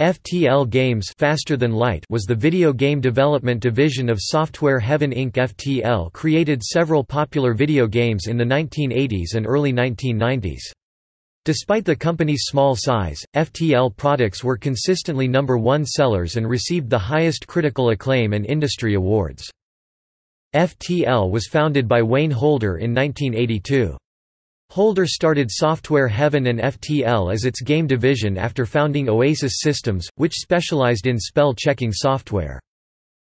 FTL Games Faster Than Light was the video game development division of Software Heaven Inc. FTL created several popular video games in the 1980s and early 1990s. Despite the company's small size, FTL products were consistently number one sellers and received the highest critical acclaim and industry awards. FTL was founded by Wayne Holder in 1982. Holder started Software Heaven and FTL as its game division after founding Oasis Systems, which specialized in spell-checking software.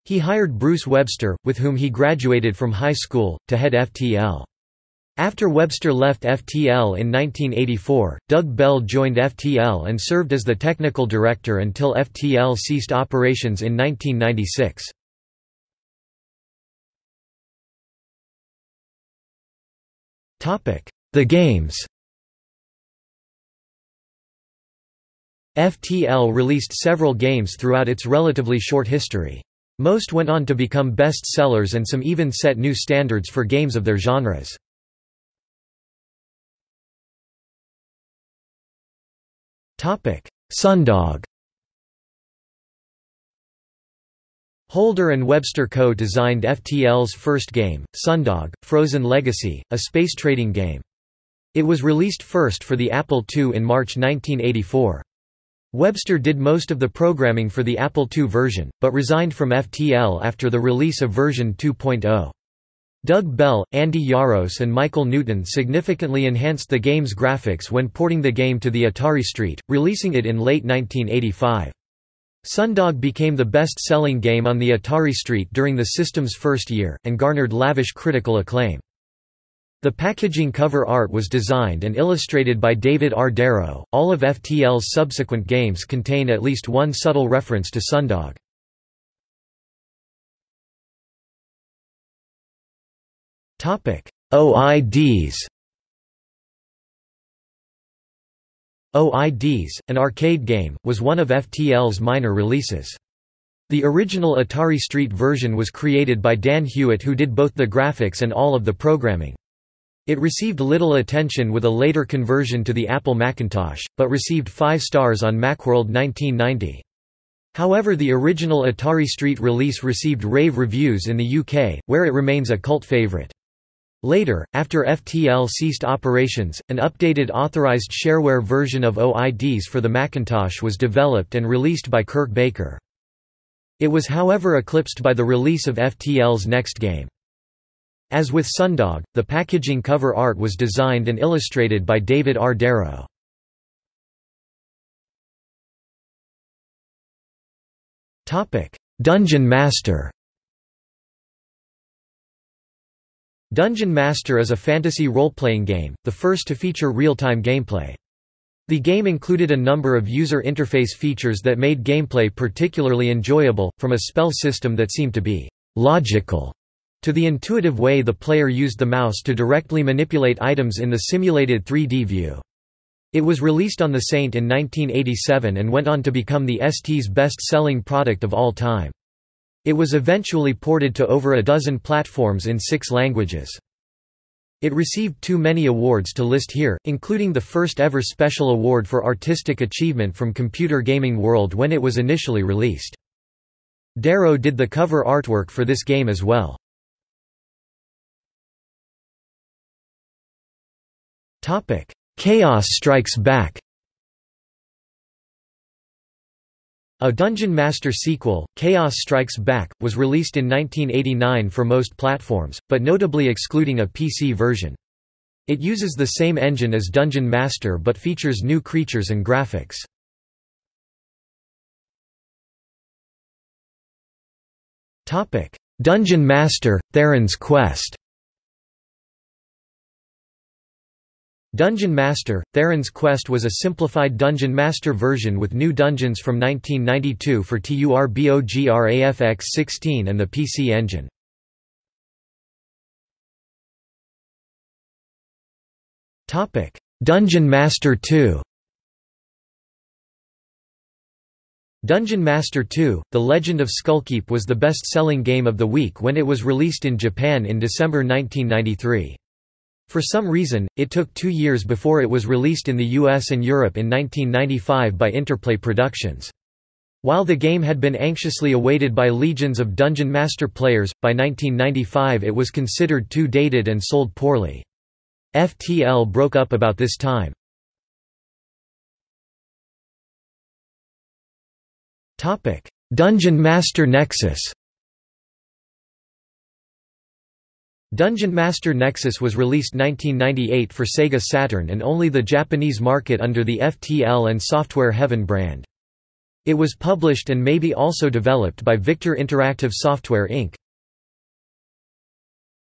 He hired Bruce Webster, with whom he graduated from high school, to head FTL. After Webster left FTL in 1984, Doug Bell joined FTL and served as the technical director until FTL ceased operations in 1996. The games. FTL released several games throughout its relatively short history. Most went on to become best-sellers and some even set new standards for games of their genres. SunDog. Holder and Webster co-designed FTL's first game, SunDog: Frozen Legacy, a space trading game. It was released first for the Apple II in March 1984. Webster did most of the programming for the Apple II version, but resigned from FTL after the release of version 2.0. Doug Bell, Andy Yaros and Michael Newton significantly enhanced the game's graphics when porting the game to the Atari ST, releasing it in late 1985. SunDog became the best-selling game on the Atari ST during the system's first year, and garnered lavish critical acclaim. The packaging cover art was designed and illustrated by David R. Darrow. All of FTL's subsequent games contain at least one subtle reference to SunDog. Topic: OIDs. OIDs, an arcade game, was one of FTL's minor releases. The original Atari ST version was created by Dan Hewitt, who did both the graphics and all of the programming. It received little attention with a later conversion to the Apple Macintosh, but received 5 stars on Macworld 1990. However, the original Atari ST release received rave reviews in the UK, where it remains a cult favourite. Later, after FTL ceased operations, an updated authorized shareware version of OIDs for the Macintosh was developed and released by Kirk Baker. It was however eclipsed by the release of FTL's next game. As with SunDog, the packaging cover art was designed and illustrated by David R. Darrow. Dungeon Master. Dungeon Master is a fantasy role-playing game, the first to feature real-time gameplay. The game included a number of user interface features that made gameplay particularly enjoyable, from a spell system that seemed to be logical to the intuitive way the player used the mouse to directly manipulate items in the simulated 3D view. It was released on the Saint in 1987 and went on to become the ST's best-selling product of all time. It was eventually ported to over a dozen platforms in 6 languages. It received too many awards to list here, including the first-ever special award for artistic achievement from Computer Gaming World when it was initially released. Darrow did the cover artwork for this game as well. Chaos Strikes Back. A Dungeon Master sequel, Chaos Strikes Back, was released in 1989 for most platforms, but notably excluding a PC version. It uses the same engine as Dungeon Master but features new creatures and graphics. Dungeon Master – Theron's Quest. Dungeon Master – Theron's Quest was a simplified Dungeon Master version with new dungeons from 1992 for TURBOGRAFX 16 and the PC Engine. Dungeon Master 2. Dungeon Master 2 – The Legend of Skullkeep was the best-selling game of the week when it was released in Japan in December 1993. For some reason, it took 2 years before it was released in the US and Europe in 1995 by Interplay Productions. While the game had been anxiously awaited by legions of Dungeon Master players, by 1995 it was considered too dated and sold poorly. FTL broke up about this time. Dungeon Master Nexus. Dungeon Master Nexus was released 1998 for Sega Saturn and only the Japanese market under the FTL and Software Heaven brand. It was published and maybe also developed by Victor Interactive Software Inc.